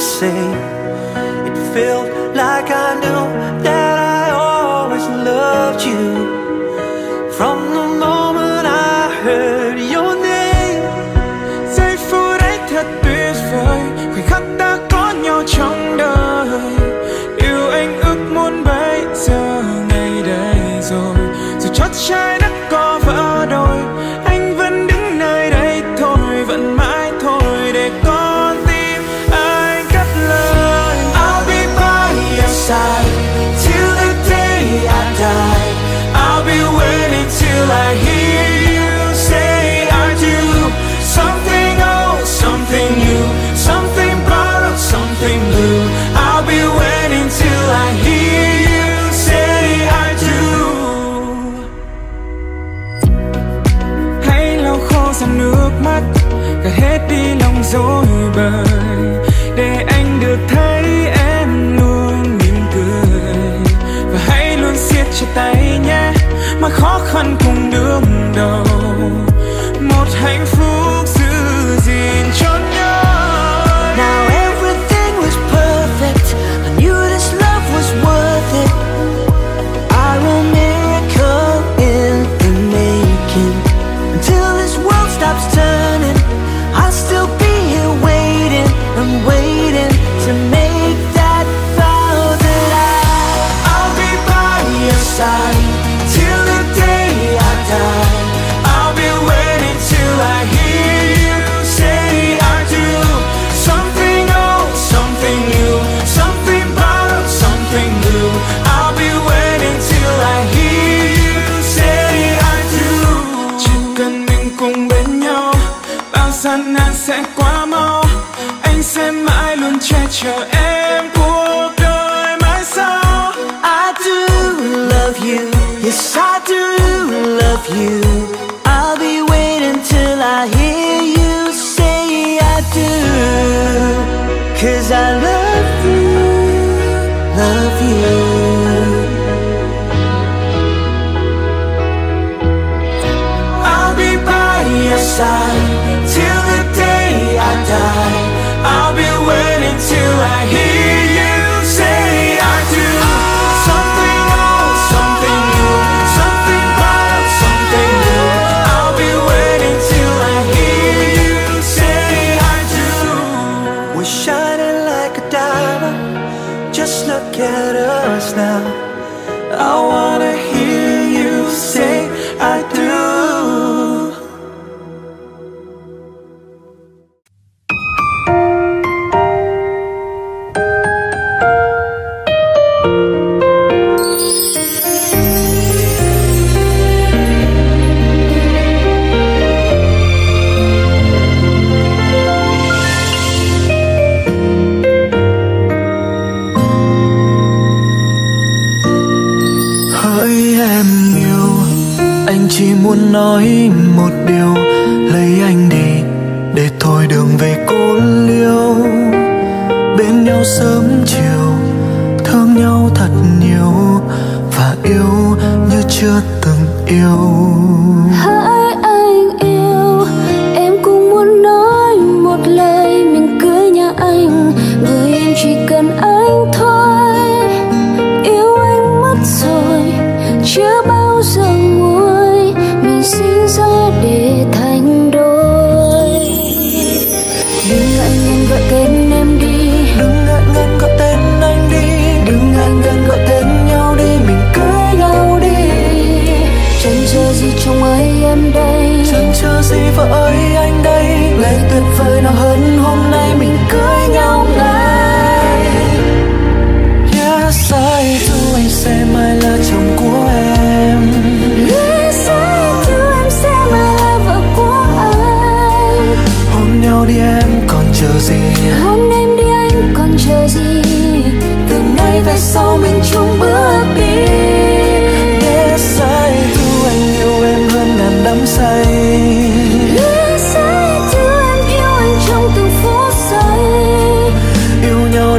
say. It felt like I knew that I always loved you. From the moment I heard your name, say foreign thật tuyệt vời, khoảnh khắc ta có nhau trong đời. Yêu anh ước muốn bây giờ ngày đây rồi, dù chót trái đất có vỡ đôi, anh vẫn đứng nơi đây thôi, vẫn mãi thôi để con tim anh cất lời. I'll be by your side till the day I die. I'll be waiting till I hear you say I do. Something old, something new, something borrowed, something blue. I'll be waiting till I hear you say I do. Hãy lau khô dòng nước mắt, cả hết đi lòng dối bời, để anh được thấy em luôn mỉm cười. Và hãy luôn siết chặt tay nhé, mà khó khăn cùng đương đầu, một hạnh phúc giữ gìn cho nhau. Now everything was perfect, I knew this love was worth it. I'm a miracle in the making. Until this world stops turning, I'll still be here waiting. I'm waiting to make that vow that I'll be by your side. Sẽ quá mau, anh sẽ mãi luôn che chở em cuộc đời mãi sau. I do love you, yes I do love you. I'll be waiting till I hear you say I do. 'Cause I love you, love you. I'll be by your side till the day I die. I'll be waiting till I hear you say I do. Something old, something new, something wild, something new. I'll be waiting till I hear you say I do. We're shining like a diamond, just look at us now. I wanna hear you say I do. Muốn nói một điều, lấy anh đi để thôi đường về cô liêu. Bên nhau sớm chiều, thương nhau thật nhiều và yêu như chưa từng yêu. Hỡi anh yêu, em cũng muốn nói một lời, mình cưới nhà anh, người em chỉ cần anh thôi. Yêu anh mất rồi, chưa bao giờ nguôi. Xin ra để thành đôi. Đừng ngại ngần gọi tên em đi, đừng ngại ngần gọi tên anh đi, đừng ngại ngần gọi tên nhau đi, mình cưới nhau đi. Chẳng chờ gì chồng ơi em đây, chẳng chờ gì vợ ơi anh đây. Ngày tuyệt vời nào hơn hôm nay, mình cưới nhau ngay. Yes I do, anh sẽ mãi là chồng của em. Đi em còn chờ gì, hôm em đi anh còn chờ gì, từ nay về sau mình chung bước đi. Để say thu anh yêu em hơn ngàn đắm say, để say thu em yêu anh trong từng phút giây. Yêu nhau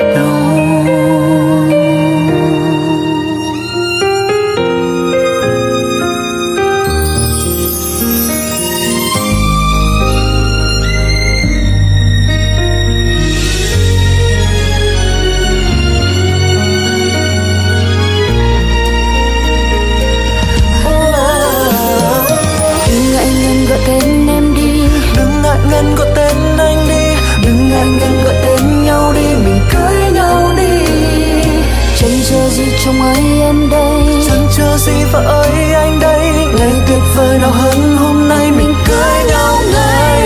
nhau. nơi nào hơn hôm nay mình cưới nhau ngay.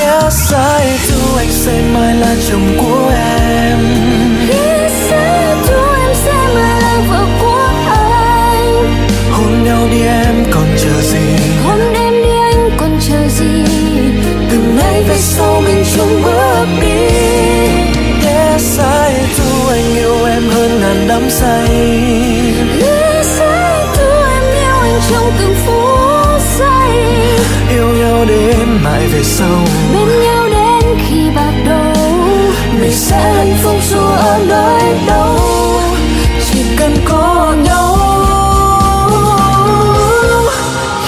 Yes I do, anh sẽ mãi là chồng của em. Yes I do, em sẽ mãi là vợ của anh. Hôn nhau đi em còn chờ gì, hôn em đi anh còn chờ gì. Từ nay về sau mình chung bước đi. Yes I do, anh yêu em hơn ngàn đắm say. Trong từng phút giây yêu nhau đến mãi về sau, bên nhau đến khi bạc đầu. Mình sẽ hạnh phúc dù ở nơi đâu, chỉ cần có nhau.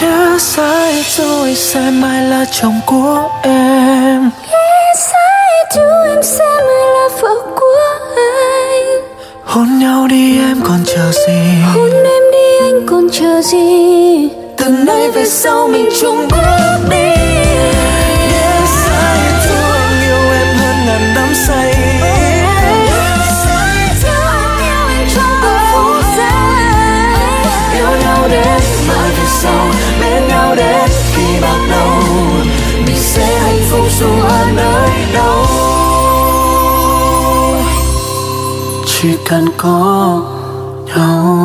Yes I do, anh sẽ mãi là chồng của em. Yes I do, em sẽ mãi là vợ của anh. Hôn nhau đi em còn chờ gì, hôn em đi anh còn chờ gì. Từ nay về sau mình chung bước đi. Yes I do, anh yêu em hơn ngàn đắm say. Yes I do, anh yêu em trong từng phút giây. Yêu nhau đến mãi về sau, bên nhau đến khi bạc đầu. Mình sẽ hạnh phúc dù ở nơi đâu, chỉ cần có nhau.